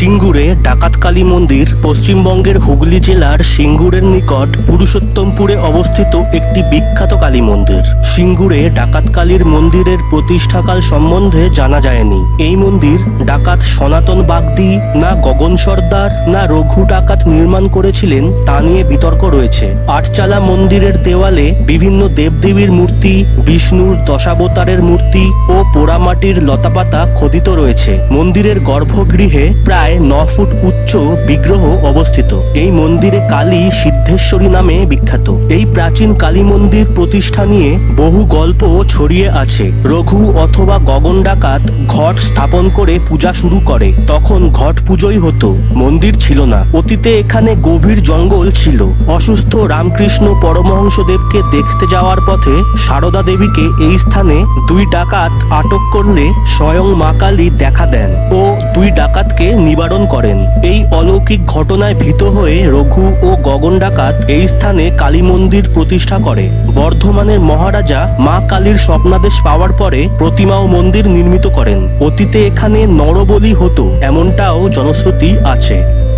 सिंगुरे डाकात काली मंदिर पश्चिमबंगेर हुगली जिलार सिंगुरेर निकट पुरुषोत्तमपुरे अवस्थित एक विख्यात काली मंदिर। सिंगुरे डाकात कालीर मंदिरेर प्रतिष्ठाकाल सम्बन्धे जाना जायनि। एई मंदिर डाकात सनातन बागदी ना गगन सर्दार ना रघु डाकात निर्माण करेछिलेन ता निये बितर्क रयेछे। आटचाला मंदिरेर देवाले विभिन्न देवदेवीर मूर्ति, विष्णुर दशावतारेर मूर्ति और पोड़ामाटिर लतापाता खोदित रयेछे। मंदिरेर गर्भगृहे प्राय 9 फुट उच्च विग्रह अवस्थित। एई मंदिरे काली सिद्धेश्वरी नामे विख्यात। एई प्राचीन काली मंदिर प्रतिष्ठा निये बहु गल्प छड़िये आछे। रघु अथवा गगन डाकात घट स्थापन करे पूजा शुरू करे, तखन घट पूजोई हतो, मंदिर छिलो ना। अतीते एखाने गभीर जंगल छिलो। असुस्थ रामकृष्ण परमहंस देवके देखते जावार पथे शारदा देवीके एई स्थाने दुई डाकात आटक करले स्वयं मा काली देखा देन ओ दुई डाकात के निवारण करें। अलौकिक घटनाय भीत हुए रघु और गगन डाकात एई स्थाने काली मंदिर प्रतिष्ठा करे। बर्धमानेर महाराजा मा कालीर स्वप्नादेश पावार परे प्रतिमा ओ मंदिर निर्मित करें। अतीते एखाने नरबलि हतो एमनटाओ जनश्रुति आछे।